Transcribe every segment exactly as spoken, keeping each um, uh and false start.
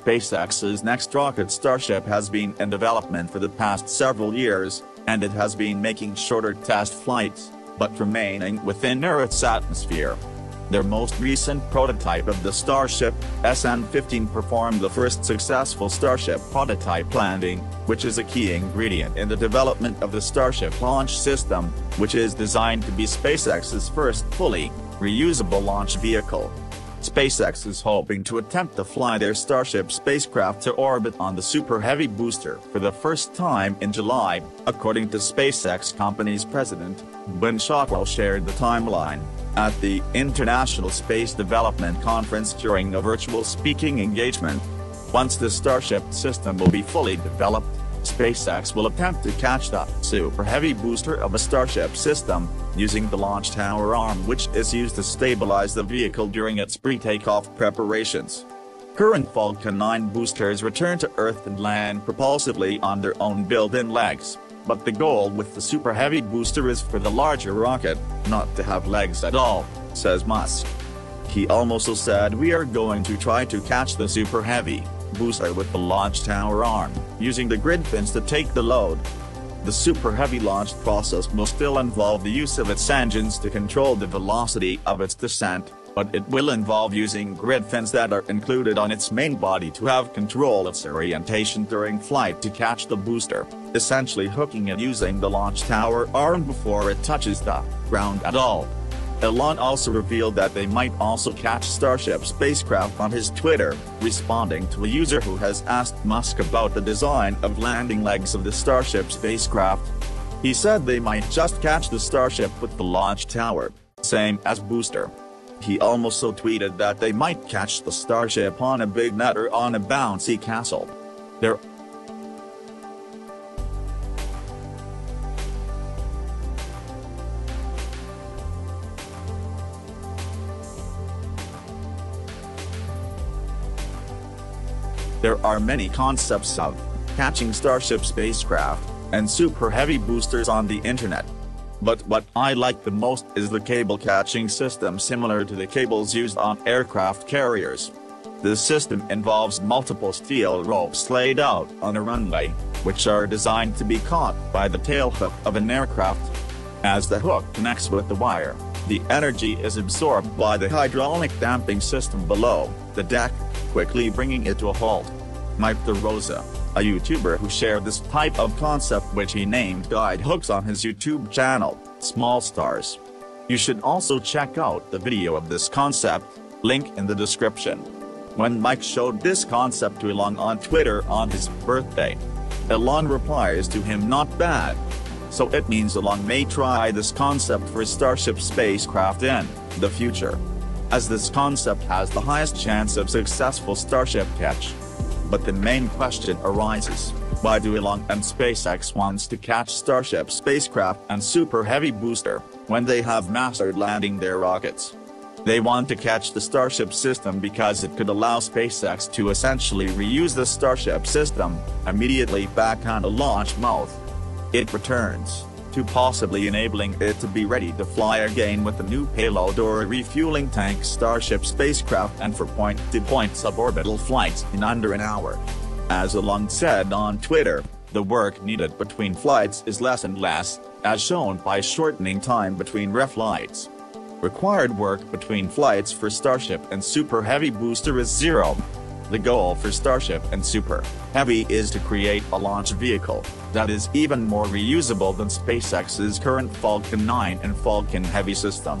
SpaceX's next rocket Starship has been in development for the past several years, and it has been making shorter test flights, but remaining within Earth's atmosphere. Their most recent prototype of the Starship, S N fifteen, performed the first successful Starship prototype landing, which is a key ingredient in the development of the Starship launch system, which is designed to be SpaceX's first fully reusable launch vehicle. SpaceX is hoping to attempt to fly their Starship spacecraft to orbit on the Super Heavy booster for the first time in July, according to SpaceX company's president, Gwynne Shotwell shared the timeline. At the International Space Development Conference during a virtual speaking engagement. Once the Starship system will be fully developed, SpaceX will attempt to catch the Super Heavy booster of a Starship system, using the launch tower arm which is used to stabilize the vehicle during its pre-takeoff preparations. Current Falcon nine boosters return to Earth and land propulsively on their own built-in legs. But the goal with the Super Heavy booster is for the larger rocket not to have legs at all, says Musk. He also said, "We are going to try to catch the Super Heavy booster with the launch tower arm, using the grid fins to take the load." The Super Heavy launch process will still involve the use of its engines to control the velocity of its descent, but it will involve using grid fins that are included on its main body to have control of its orientation during flight to catch the booster, essentially hooking it using the launch tower arm before it touches the ground at all. Elon also revealed that they might also catch Starship spacecraft on his Twitter, responding to a user who has asked Musk about the design of landing legs of the Starship spacecraft. He said they might just catch the Starship with the launch tower, same as booster. He also tweeted that they might catch the Starship on a big net or on a bouncy castle. There There are many concepts of catching Starship spacecraft and Super Heavy boosters on the internet. But what I like the most is the cable catching system similar to the cables used on aircraft carriers. This system involves multiple steel ropes laid out on a runway, which are designed to be caught by the tail hook of an aircraft. As the hook connects with the wire, the energy is absorbed by the hydraulic damping system below the deck, quickly bringing it to a halt. Mike DeRosa, a YouTuber who shared this type of concept which he named Guide Hooks on his YouTube channel, Small Stars. You should also check out the video of this concept, link in the description. When Mike showed this concept to Elon on Twitter on his birthday, Elon replies to him, "Not bad." So it means Elon may try this concept for Starship spacecraft in the future, as this concept has the highest chance of successful Starship catch. But the main question arises, why do Elon and SpaceX wants to catch Starship spacecraft and Super Heavy booster, when they have mastered landing their rockets? They want to catch the Starship system because it could allow SpaceX to essentially reuse the Starship system, immediately back on a launch mouth. It returns, to possibly enabling it to be ready to fly again with a new payload or a refueling tank Starship spacecraft and for point-to-point suborbital flights in under an hour. As Elon said on Twitter, the work needed between flights is less and less, as shown by shortening time between reflights. Required work between flights for Starship and Super Heavy booster is zero. The goal for Starship and Super Heavy is to create a launch vehicle that is even more reusable than SpaceX's current Falcon nine and Falcon Heavy system.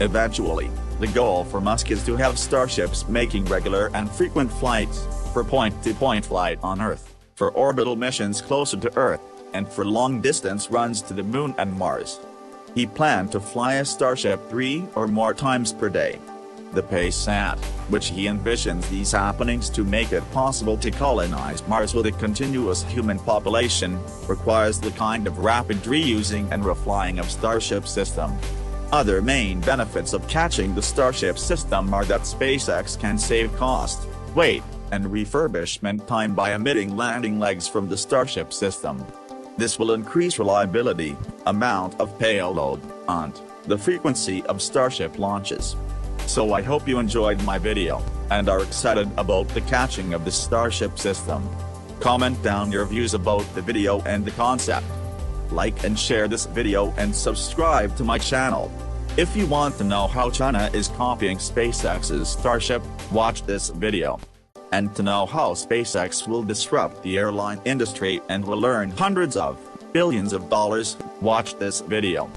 Eventually, the goal for Musk is to have Starships making regular and frequent flights, for point-to-point flight on Earth, for orbital missions closer to Earth, and for long-distance runs to the Moon and Mars. He planned to fly a Starship three or more times per day. The pace at which he envisions these happenings to make it possible to colonize Mars with a continuous human population, requires the kind of rapid reusing and reflying of Starship system. Other main benefits of catching the Starship system are that SpaceX can save cost, weight, and refurbishment time by omitting landing legs from the Starship system. This will increase reliability, amount of payload, and the frequency of Starship launches. So I hope you enjoyed my video, and are excited about the catching of the Starship system. Comment down your views about the video and the concept. Like and share this video and subscribe to my channel. If you want to know how China is copying SpaceX's Starship, watch this video. And to know how SpaceX will disrupt the airline industry and will earn hundreds of billions of dollars, watch this video.